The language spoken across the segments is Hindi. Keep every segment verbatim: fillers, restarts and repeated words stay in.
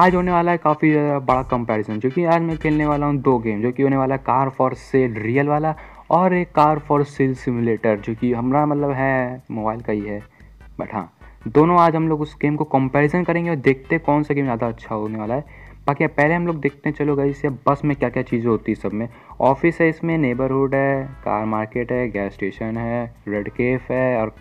आज होने वाला है काफ़ी बड़ा कंपैरिजन, क्योंकि आज मैं खेलने वाला हूँ दो गेम, जो कि होने वाला है कार फॉर सेल रियल वाला और एक कार फॉर सेल सिमुलेटर, जो कि हमारा मतलब है मोबाइल का ही है। बट हाँ, दोनों आज हम लोग उस गेम को कंपैरिजन करेंगे और देखते हैं कौन सा गेम ज़्यादा अच्छा होने वाला है। बाकी पहले हम लोग देखते हैं, चलो गाइस, बस में क्या क्या चीज़ें होती है। सब में ऑफिस है, इसमें नेबरहुड है, कार मार्केट है, गैस स्टेशन है, रेड केफ है और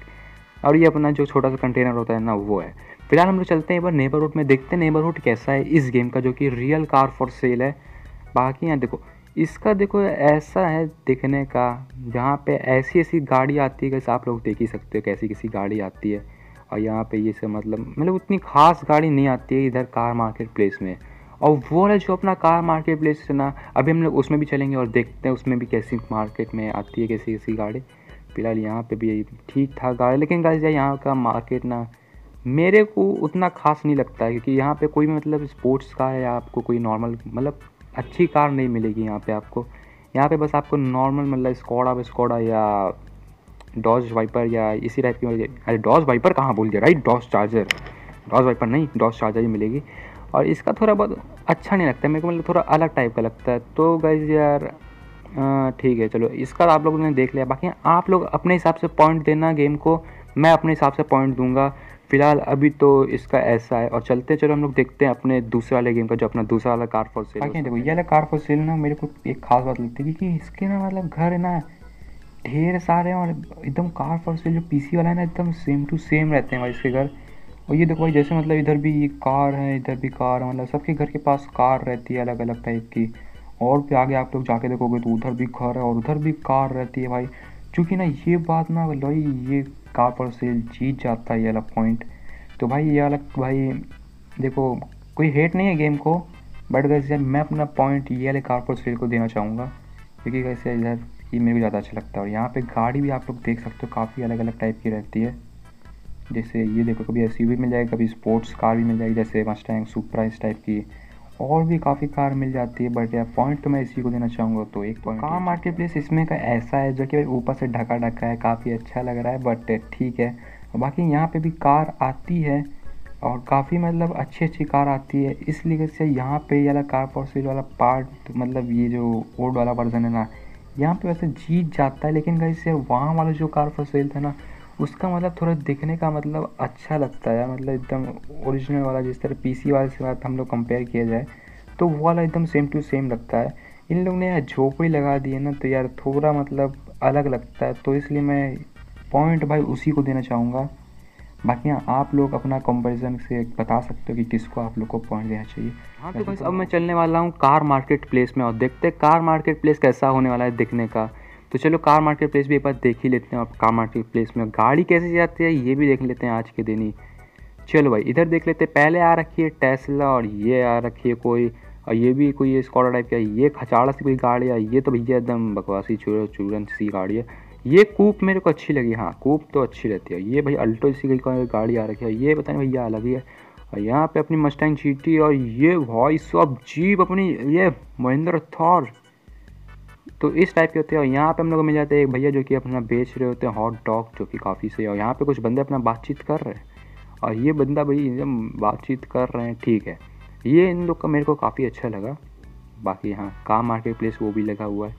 और ये अपना जो छोटा सा कंटेनर होता है ना, वो है। फिलहाल हम लोग चलते हैं एक बार नेबरहुड में, देखते हैं नेबरहुड कैसा है इस गेम का, जो कि रियल कार फॉर सेल है। बाकी यहाँ देखो इसका, देखो ऐसा है दिखने का, जहाँ पे ऐसी ऐसी गाड़ी आती है, जैसे आप लोग देख ही सकते हो कैसी किसी गाड़ी आती है। और यहाँ पे ये सब मतलब मतलब उतनी खास गाड़ी नहीं आती है इधर कार मार्केट प्लेस में। और वो है जो अपना कार मार्केट प्लेस है ना, अभी हम लोग उसमें भी चलेंगे और देखते हैं उसमें भी कैसी मार्केट में आती है कैसी कैसी गाड़ी। फिलहाल यहाँ पे भी ठीक ठाक गाड़ी, लेकिन गाइस यहाँ का मार्केट ना मेरे को उतना खास नहीं लगता है, क्योंकि यहाँ पे कोई मतलब स्पोर्ट्स कार या आपको कोई नॉर्मल मतलब अच्छी कार नहीं मिलेगी यहाँ पे आपको। यहाँ पे बस आपको नॉर्मल मतलब स्कॉडा विस्कॉडा या डॉज वाइपर या इसी टाइप की, अरे डॉज वाइपर कहाँ बोल दिया, right, Dodge Charger, Dodge Viper नहीं, डॉज चार्जर ही मिलेगी। और इसका थोड़ा बहुत अच्छा नहीं लगता मेरे को, मतलब थोड़ा अलग टाइप का लगता है। तो गाइस यार ठीक है, चलो इसका आप लोगों ने देख लिया। बाकी आप लोग अपने हिसाब से पॉइंट देना गेम को, मैं अपने हिसाब से पॉइंट दूंगा। फिलहाल अभी तो इसका ऐसा है। और चलते चलो हम लोग देखते हैं अपने दूसरे वाले गेम का, जो अपना दूसरा वाला कार फॉर सेल। बाकी देखो ये वाला कार फॉर सेल ना, मेरे को एक खास बात लगती है कि इसके ना मतलब घर है ना ढेर सारे हैं, और एकदम कार फॉर सेल जो पीसी वाला है ना, एकदम सेम टू सेम रहते हैं भाई इसके घर। और ये देखो भाई, जैसे मतलब इधर भी कार है, इधर भी कार है, मतलब सबके घर के पास कार रहती है अलग अलग टाइप की। और भी आगे आप लोग जाके देखोगे तो उधर भी घर है और उधर भी कार रहती है भाई। चूँकि ना ये बात ना भाई, ये कार फॉर सेल जीत जाता है ये वाला पॉइंट। तो भाई ये वाला भाई देखो, कोई हेट नहीं है गेम को, बट गाइस यार मैं अपना पॉइंट ये वाले कार फॉर सेल को देना चाहूँगा, क्योंकि गाइस यार ये मेरे को ज़्यादा अच्छा लगता है। और यहाँ पे गाड़ी भी आप लोग देख सकते हो काफ़ी अलग अलग टाइप की रहती है। जैसे ये देखो, कभी एसयूवी मिल जाएगी, कभी स्पोर्ट्स कार भी मिल जाएगी, जैसे मस्टैंग सुप्रा इस टाइप की, और भी काफ़ी कार मिल जाती है। बट यार पॉइंट तो मैं इसी को देना चाहूँगा। तो एक पॉइंट कार मार्केट प्लेस इसमें का ऐसा है, जो कि ऊपर से ढका ढका है, काफ़ी अच्छा लग रहा है, बट ठीक है। बाकी यहाँ पे भी कार आती है और काफ़ी मतलब अच्छी अच्छी कार आती है, इसलिए से यहाँ पे वाला कार फॉर सेल वाला पार्ट मतलब ये जो ओल्ड वाला वर्जन है ना, यहाँ पर वैसे जीत जाता है। लेकिन वैसे वहाँ वाला जो कार फॉर सेल था ना, उसका मतलब थोड़ा दिखने का मतलब अच्छा लगता है, मतलब एकदम ओरिजिनल वाला, जिस तरह पीसी वाले के साथ हम लोग कंपेयर किया जाए तो वो वाला एकदम सेम टू सेम लगता है। इन लोग ने यार झोपड़ी लगा दी है ना, तो यार थोड़ा मतलब अलग लगता है, तो इसलिए मैं पॉइंट भाई उसी को देना चाहूँगा। बाकी आप लोग अपना कंपैरिजन से बता सकते हो कि किसको आप लोग को पॉइंट देना चाहिए। हाँ तो बस अब मैं चलने वाला हूँ कार मार्केट प्लेस में, और देखते हैं कार मार्केट प्लेस कैसा होने वाला है दिखने का। तो चलो कार मार्केट प्लेस भी एक बार देख ही लेते हैं। अब कार मार्केट प्लेस में गाड़ी कैसे जाती है ये भी देख लेते हैं आज के दिन ही। चलो भाई इधर देख लेते हैं। पहले आ रखी है टेस्ला, और ये आ रखी है कोई, और ये भी कोई स्कॉडा टाइप का, ये खचाड़ा सी कोई गाड़ी है। ये तो भैया एकदम बकवासी चूरन सी गाड़ी है। ये कूप मेरे को अच्छी लगी, हाँ कूप तो अच्छी रहती है। ये भाई अल्टो सी गाड़ी आ रखी है, ये पता नहीं भैया अलग ही है। और यहाँ पर अपनी मस्टैंग जीटी, और ये वॉइस ऑफ जीप अपनी ये महिंद्रा थॉर, तो इस टाइप के होते हैं। और यहाँ पे हम लोग को मिल जाते हैं एक भैया जो कि अपना बेच रहे होते हैं हॉट डॉग, जो कि काफ़ी सही है। और यहाँ पे कुछ बंदे अपना बातचीत कर रहे हैं, और ये बंदा भाई एकदम बातचीत कर रहे हैं, ठीक है। ये इन लोग का मेरे को काफ़ी अच्छा लगा। बाकी हाँ कार मार्केट प्लेस वो भी लगा हुआ है,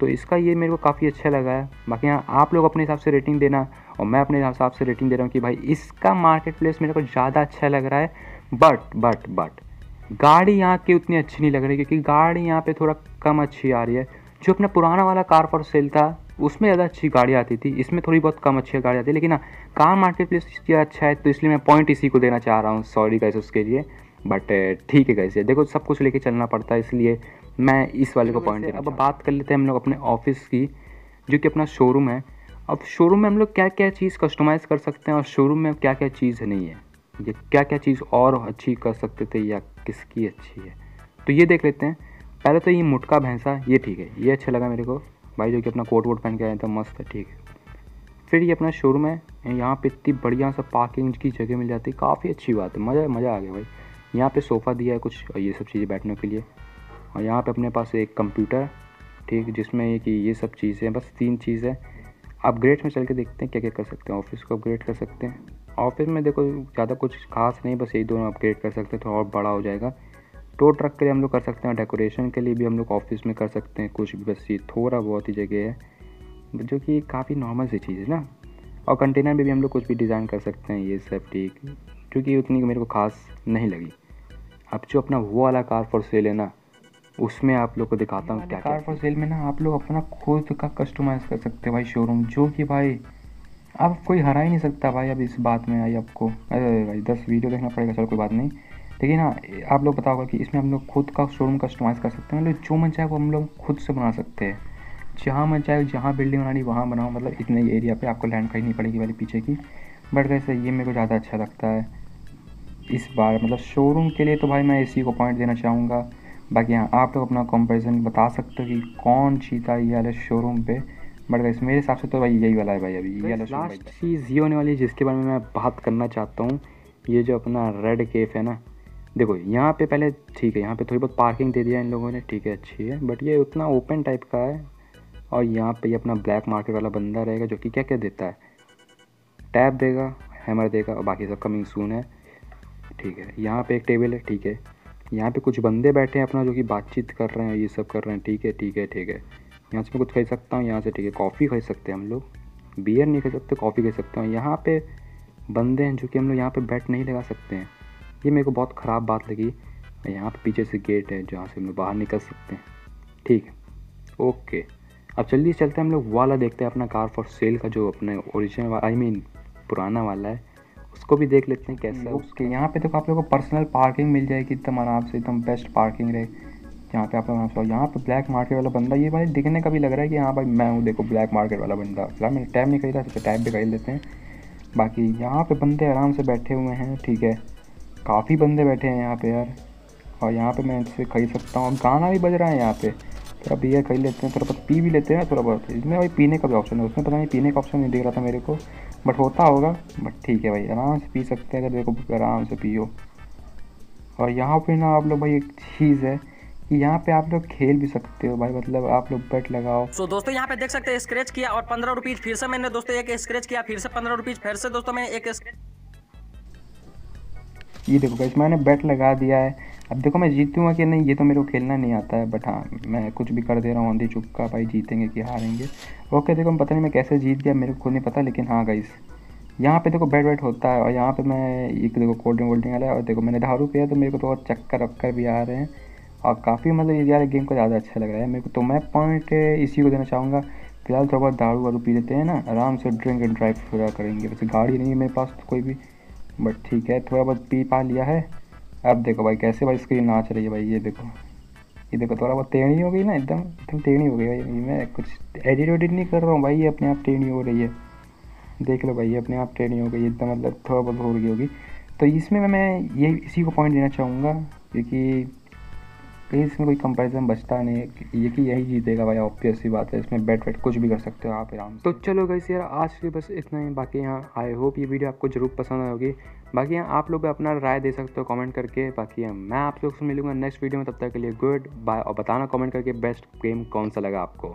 तो इसका ये मेरे को काफ़ी अच्छा लगा है। बाकी हाँ आप लोग अपने हिसाब से रेटिंग देना, और मैं अपने हिसाब से रेटिंग दे रहा हूँ कि भाई इसका मार्केट प्लेस मेरे को ज़्यादा अच्छा लग रहा है। बट बट बट गाड़ी यहाँ की उतनी अच्छी नहीं लग रही, क्योंकि गाड़ी यहाँ पर थोड़ा कम अच्छी आ रही है। जो अपना पुराना वाला कार फॉर सेल था उसमें ज़्यादा अच्छी गाड़ी आती थी, इसमें थोड़ी बहुत कम अच्छी गाड़ी आती है। लेकिन ना कार मार्केट प्लेस अच्छा है, तो इसलिए मैं पॉइंट इसी को देना चाह रहा हूँ। सॉरी गाइस उसके लिए, बट ठीक है गाइस, देखो सब कुछ लेके चलना पड़ता है, इसलिए मैं इस वाले को पॉइंट दे रहा हूँ। अब बात कर लेते हैं हम लोग अपने ऑफिस की, जो कि अपना शोरूम है। अब शोरूम में हम लोग क्या क्या चीज़ कस्टमाइज़ कर सकते हैं, और शोरूम में क्या क्या चीज़ नहीं है, ये क्या क्या चीज़ और अच्छी कर सकते थे या किसकी अच्छी है, तो ये देख लेते हैं। पहले तो ये मुटका भैंसा, ये ठीक है, ये अच्छा लगा मेरे को भाई, जो कि अपना कोट वोट पहन के आया था, मस्त है, ठीक है। फिर ये अपना शोरूम है, यहाँ पे इतनी बढ़िया सा पार्किंग की जगह मिल जाती है, काफ़ी अच्छी बात है, मज़ा मज़ा आ गया भाई। यहाँ पे सोफ़ा दिया है कुछ, और ये सब चीज़ें बैठने के लिए। और यहाँ पे अपने पास एक कंप्यूटर, ठीक, जिसमें ये कि ये सब चीज़ें, बस तीन चीज़ है। अपग्रेड में चल के देखते हैं क्या क्या कर सकते हैं, ऑफिस को अपग्रेड कर सकते हैं। ऑफिस में देखो ज़्यादा कुछ खास नहीं, बस यही दोनों अपग्रेड कर सकते हैं, थोड़ा और बड़ा हो जाएगा। टो ट्रक के लिए हम लोग कर सकते हैं, डेकोरेशन के लिए भी हम लोग ऑफिस में कर सकते हैं कुछ, बस ये थोड़ा बहुत ही जगह है जो कि काफ़ी नॉर्मल सी चीज़ है ना। और कंटेनर में भी, भी हम लोग कुछ भी डिज़ाइन कर सकते हैं, ये सब ठीक, क्योंकि उतनी मेरे को खास नहीं लगी। अब जो अपना वो वाला कार फॉर सेल है ना, उसमें आप लोग को दिखाता हूँ क्या कार फॉर सेल में ना आप लोग अपना खुद का कस्टमाइज़ कर सकते हैं भाई शोरूम, जो कि भाई अब कोई हरा ही नहीं सकता भाई। अब इस बात में आई आपको, अरे भाई दस वीडियो देखना पड़ेगा, चलो कोई बात नहीं। लेकिन हाँ, आप लोग पता होगा कि इसमें हम लोग खुद का शोरूम कस्टमाइज़ कर सकते हैं, मतलब जो मन चाहे वो हम लोग खुद से बना सकते हैं, जहाँ मन चाहे जहाँ बिल्डिंग बनानी वहाँ बनाओ, मतलब इतने एरिया पे आपको लैंड खरीदनी पड़ेगी वाली पीछे की। बट वैसे ये मेरे को ज़्यादा अच्छा लगता है इस बार, मतलब शोरूम के लिए तो भाई मैं इसी को पॉइंट देना चाहूँगा। बाकी हाँ, आप लोग अपना कंपैरिजन बता सकते हो कि कौन जीता ये वाले शोरूम पे। बट गाइस मेरे हिसाब से तो भाई यही वाला है भाई। अभी ये वाला लास्ट चीज़ ये होने वाली है जिसके बारे में मैं बात करना चाहता हूँ, ये जो अपना रेड केफ है ना। देखो यहाँ पे पहले ठीक है, यहाँ पे थोड़ी बहुत पार्किंग दे दिया इन लोगों ने, ठीक है अच्छी है, बट ये उतना ओपन टाइप का है। और यहाँ पे ये अपना ब्लैक मार्केट वाला बंदा रहेगा जो कि क्या क्या देता है, टैप देगा, हैमर देगा, और बाकी सब कमिंग सून है, ठीक है। यहाँ पे एक टेबल है, ठीक है, यहाँ पे कुछ बंदे बैठे हैं अपना जो कि बातचीत कर रहे हैं, ये सब कर रहे हैं, ठीक है ठीक है ठीक है। यहाँ से मैं कुछ खरीद सकता हूँ यहाँ से, ठीक है, कॉफ़ी खरीद सकते हैं हम लोग, बियर नहीं खरीद सकते, कॉफ़ी खरीद सकते हैं। यहाँ पे बंदे हैं जो कि हम लोग यहाँ पे बैट नहीं लगा सकते हैं, ये मेरे को बहुत ख़राब बात लगी। यहाँ पे पीछे से गेट है जहाँ से हम लोग बाहर निकल सकते हैं, ठीक है ओके। अब चलिए चलते हैं हम लोग वाला देखते हैं अपना कार फॉर सेल का, जो अपने ओरिजिनल आई मीन पुराना वाला है, उसको भी देख लेते हैं कैसा है उसके। यहाँ पे देखो आप लोगों को पर्सनल पार्किंग मिल जाएगी, एकदम आराम से, एकदम बेस्ट पार्किंग रहे यहाँ पे आप लोग आराम से। यहाँ पे ब्लैक मार्केट वाला बंदा, ये भाई दिखने का भी लग रहा है कि हाँ भाई मैं हूँ, देखो ब्लैक मार्केट वाला बंदा। फिलहाल मैंने टैब नहीं खरीदा, तो टैब भी खरीद लेते हैं। बाकी यहाँ पे बंदे आराम से बैठे हुए हैं, ठीक है, काफ़ी बंदे बैठे हैं यहाँ पे यार। और यहाँ पे मैं इनसे खरीद सकता हूँ, गाना भी बज रहा है यहाँ पे। थोड़ा बियर खरीद लेते हैं, थोड़ा बहुत पी भी लेते हैं, थोड़ा बहुत इसमें भाई पीने का भी ऑप्शन है, उसमें पता नहीं पीने का ऑप्शन नहीं दिख रहा था मेरे को, बट होता होगा, बट ठीक है भाई आराम से पी सकते हैं, अगर देखो आराम से पियो। और यहाँ पे ना आप लोग भाई एक चीज़ है कि यहाँ पे आप लोग खेल भी सकते हो भाई, मतलब आप लोग बैट लगाओ। सो so, दोस्तों यहाँ पे देख सकते हैं स्क्रैच किया और पंद्रह रुपीज़, फिर से मैंने दोस्तों एक स्क्रैच किया, फिर से पंद्रह रुपीज़, फिर से दोस्तों मैंने एक स्क्रैच, ये देखो गाइस मैंने बैट लगा दिया है। अब देखो मैं जीतूंगा कि नहीं ये तो मेरे को खेलना नहीं आता है, बट हाँ मैं कुछ भी कर दे रहा हूँ आंधी चुपका, भाई जीतेंगे कि हारेंगे। ओके देखो पता नहीं मैं कैसे जीत गया, मेरे को खुद नहीं पता, लेकिन हाँ गाइस यहाँ पे देखो बैट बैट होता है। और यहाँ पे मैं एक देखो कोल्ड ड्रिंक वोल्ड्रिंक वाला है, और देखो मैंने दारू पिया तो मेरे को थोड़ा तो चक्कर वक्कर भी आ रहे हैं, और काफ़ी मतलब यार गेम को ज़्यादा अच्छा लग रहा है मेरे को, तो मैं पॉइंट इसी को देना चाहूँगा। फिलहाल थोड़ा बहुत दारू वारू पी लेते हैं ना, आराम से ड्रिंक एंड ड्राइव पूरा करेंगे। वैसे गाड़ी नहीं है मेरे पास कोई भी, बट ठीक है थोड़ा बहुत पी पा लिया है। अब देखो भाई कैसे भाई स्क्रीन नाच रही है भाई, ये देखो ये देखो थोड़ा बहुत टेढ़ी हो गई ना, एकदम एकदम टेढ़ी हो गई भाई। मैं कुछ एडिट वेडिट नहीं कर रहा हूँ भाई, ये अपने आप टेढ़ी हो रही है, देख लो भाई ये अपने आप टेढ़ी हो गई एकदम, मतलब थोड़ा बहुत हो गई होगी। तो इसमें मैं ये इसी को पॉइंट देना चाहूँगा, क्योंकि कहीं इसमें कोई कंपैरिजन बचता नहीं है, ये कि यही जीतेगा भाई, ऑब्वियस सी बात है। इसमें बैट वेट कुछ भी कर सकते हो आप आराम। तो चलो गाइस यार आज के बस इतना ही, बाकी यहाँ आई होप ये वीडियो आपको जरूर पसंद आई होगी। बाकी यहाँ आप लोग अपना राय दे सकते हो कमेंट करके। बाकी यहाँ मैं आप लोग से मिलूंगा नेक्स्ट वीडियो में, तब तक के लिए गुड बाय, और बताना कमेंट करके बेस्ट गेम कौन सा लगा आपको।